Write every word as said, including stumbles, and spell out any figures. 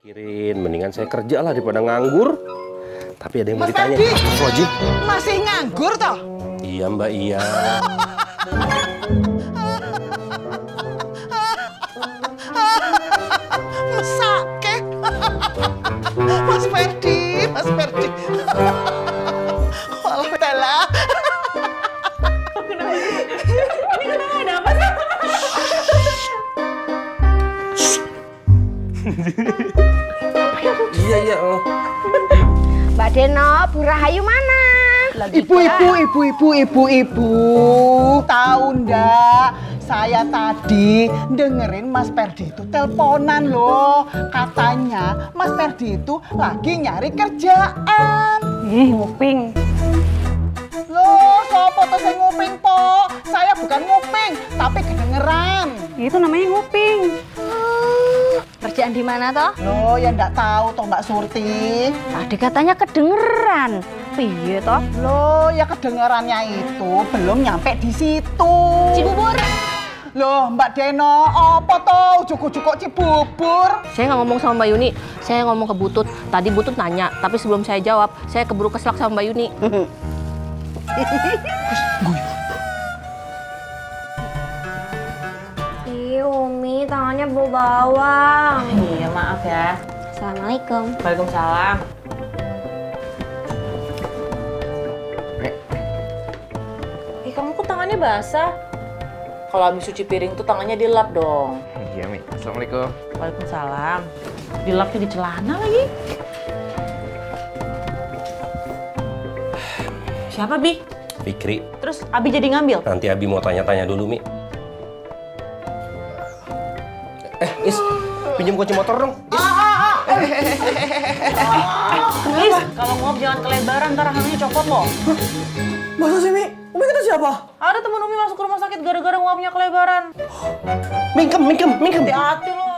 Kirin, mendingan saya kerja lah daripada nganggur. Tapi ada yang mau ditanya. Mas masih nganggur toh? Iya Mbak, iya. Mesake. Mas Ferdi, Mas Ferdi. Walau telah. Iya iya oh. Mbak Deno, Bu Rahayu mana? Ibu-ibu, ibu-ibu, ibu-ibu. Tahu ndak? Saya tadi dengerin Mas Ferdi itu teleponan loh. Katanya Mas Ferdi itu lagi nyari kerjaan. Ih, nguping. Loh, sopo tuh sing nguping, Po? Saya bukan nguping, tapi kedengeran. Itu namanya nguping. Kerjaan di mana toh? Loh, ya ndak tahu toh Mbak Surti. Tadi katanya kedengeran. Piye toh? Loh, ya kedengerannya itu belum nyampe di situ. Cibubur. Loh, Mbak Deno, apa toh ujuk-ujuk Cibubur? Saya nggak ngomong sama Mbak Yuni, saya ngomong ke Butut. Tadi Butut nanya, tapi sebelum saya jawab, saya keburu keselak sama Mbak Yuni. Umi, tangannya bau bawang. Iya, maaf ya. Assalamualaikum. Waalaikumsalam. Ih, kamu kok tangannya basah? Kalau habis cuci piring tuh tangannya dilap dong. Iya, Mi. Assalamualaikum. Waalaikumsalam. Dilapnya di celana lagi. Siapa, Bi? Fikri. Terus Abi jadi ngambil? Nanti Abi mau tanya-tanya dulu, Mi. Is, pinjam kunci motor dong. Is. Is, kalau ngop jangan kelebaran, ntar rahangnya copot loh. Masa sih, Mi? Umi kita siapa? Ada temen Umi masuk ke rumah sakit gara-gara ngopnya kelebaran. Mingkem, mingkem, mingkem. Hati-hati lo.